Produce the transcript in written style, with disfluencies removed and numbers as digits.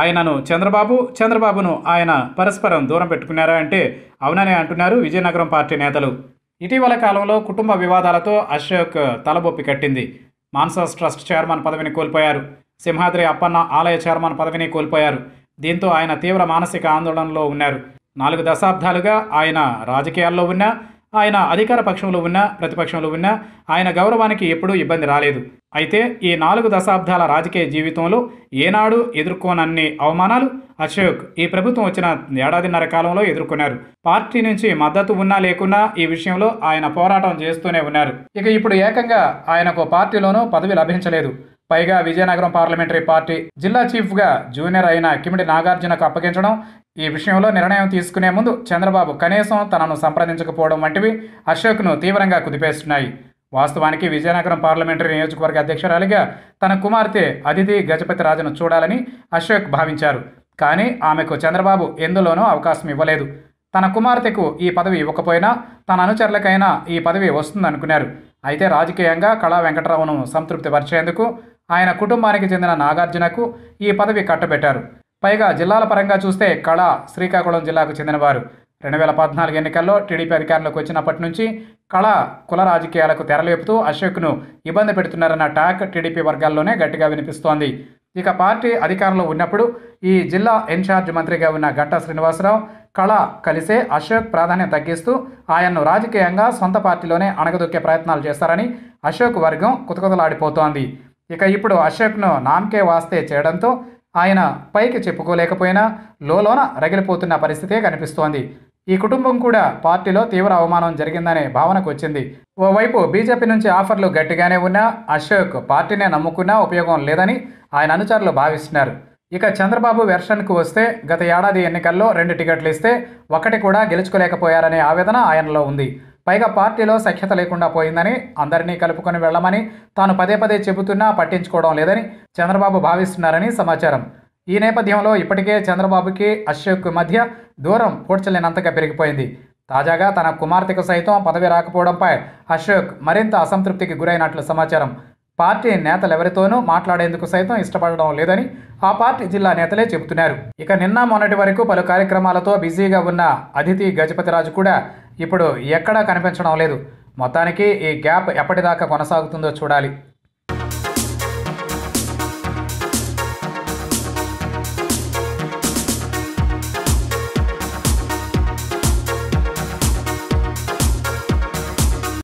ఆయనను చంద్రబాబు, చంద్రబాబును ఆయన పరస్పరం దూరం పెట్టుకున్నారా అంటే అవుననే అంటున్నారు విజయనగరం పార్టీ నేతలు. ఇటీవల కాలంలో కుటుంబ వివాదాలతో అశోక్ తలబొప్పి కట్టింది. మాన్సాస్ ట్రస్ట్ చైర్మన్ పదవిని కోల్పోయారు. సింహాద్రి అప్పన్న ఆలయ చైర్మన్ పదవిని కోల్పోయారు. దీంతో ఆయన తీవ్ర మానసిక ఆందోళనలో ఉన్నారు. 4 దశాబ్దాలుగా ఆయన రాజకీయాల్లో ఉన్నా, ఆయన అధికార పక్షంలో ఉన్నా, ప్రతిపక్షంలో ఉన్నా ఆయన గౌరవానికి ఎప్పుడూ ఇబ్బంది రాలేదు. అయితే ఈ 4 దశాబ్దాల రాజకీయ జీవితంలో ఏనాడు ఎదుర్కోనన్ని అవమానాలు అశోక్ ఈ ప్రభుత్వం వచ్చిన 1.5 కాలంలో ఎదుర్కొన్నారు. పార్టీ నుంచి మద్దతు ఉన్నా లేకున్నా ఈ విషయంలో ఆయన పోరాటం చేస్తూనే ఉన్నారు. ఇక ఇప్పుడు ఏకంగా ఆయనకు పార్టీలోనూ పదవి లభించలేదు. పైగా విజయనగరం పార్లమెంటరీ పార్టీ జిల్లా చీఫ్గా జూనియర్ అయిన కిమిడి నాగార్జునకు అప్పగించడం, ఈ విషయంలో నిర్ణయం తీసుకునే ముందు చంద్రబాబు కనీసం తనను సంప్రదించకపోవడం వంటివి అశోక్ను తీవ్రంగా కుదిపేస్తున్నాయి. వాస్తవానికి విజయనగరం పార్లమెంటరీ నియోజకవర్గ అధ్యక్షురాలిగా తన కుమార్తె అదితి గజపతిరాజును చూడాలని అశోక్ భావించారు. కానీ ఆమెకు చంద్రబాబు ఎందులోనూ అవకాశం ఇవ్వలేదు. తన కుమార్తెకు ఈ పదవి ఇవ్వకపోయినా తన అనుచరులకైనా ఈ పదవి వస్తుందనుకున్నారు. అయితే రాజకీయంగా కళా వెంకటరావును సంతృప్తిపరిచేందుకు ఆయన కుటుంబానికి చెందిన నాగార్జునకు ఈ పదవి కట్టబెట్టారు. పైగా జిల్లాల పరంగా చూస్తే కళ శ్రీకాకుళం జిల్లాకు చెందినవారు. 2014 ఎన్నికల్లో టీడీపీ అధికారంలోకి వచ్చినప్పటి నుంచి కళ కుల రాజకీయాలకు తెరలేపుతూ అశోక్ను ఇబ్బంది పెడుతున్నారన్న టాక్ టీడీపీ వర్గాల్లోనే గట్టిగా వినిపిస్తోంది. ఇక పార్టీ అధికారంలో ఉన్నప్పుడు ఈ జిల్లా ఇన్ఛార్జ్ మంత్రిగా ఉన్న గంటా శ్రీనివాసరావు కళ కలిసే అశోక్ ప్రాధాన్యం తగ్గిస్తూ ఆయన్ను రాజకీయంగా సొంత పార్టీలోనే అణగదొక్కే ప్రయత్నాలు చేస్తారని అశోక్ వర్గం కుతకుతలాడిపోతోంది. ఇక ఇప్పుడు అశోక్ను నామకే వాస్తే చేయడంతో ఆయన పైకి చెప్పుకోలేకపోయినా లోన రగిలిపోతున్న పరిస్థితే కనిపిస్తోంది. ఈ కుటుంబం కూడా పార్టీలో తీవ్ర అవమానం జరిగిందనే భావనకు వచ్చింది. ఓవైపు బీజేపీ నుంచి ఆఫర్లు గట్టిగానే ఉన్నా అశోక్ పార్టీనే నమ్ముకున్నా ఉపయోగం లేదని ఆయన అనుచరులు భావిస్తున్నారు. ఇక చంద్రబాబు వెర్షన్కు వస్తే గత ఏడాది ఎన్నికల్లో 2 టికెట్లు ఇస్తే 1 కూడా గెలుచుకోలేకపోయారనే ఆవేదన ఆయనలో ఉంది. పైగా పార్టీలో సఖ్యత లేకుండా పోయిందని, అందరినీ కలుపుకొని వెళ్లమని తాను పదే చెబుతున్నా పట్టించుకోవడం లేదని చంద్రబాబు భావిస్తున్నారని సమాచారం. ఈ నేపథ్యంలో ఇప్పటికే చంద్రబాబుకి అశోక్ మధ్య దూరం పోడ్చలేనంతగా పెరిగిపోయింది. తాజాగా తన కుమార్తెకు సైతం పదవి రాకపోవడంపై అశోక్ మరింత అసంతృప్తికి గురైనట్లు సమాచారం. పార్టీ నేతలెవరితోనూ మాట్లాడేందుకు సైతం ఇష్టపడడం లేదని ఆ పార్టీ జిల్లా నేతలే చెబుతున్నారు. ఇక నిన్న మొన్నటి వరకు పలు కార్యక్రమాలతో బిజీగా ఉన్న అదితి గజపతిరాజు కూడా ఇప్పుడు ఎక్కడా కనిపించడం లేదు. మొత్తానికి ఈ గ్యాప్ ఎప్పటిదాకా కొనసాగుతుందో చూడాలి.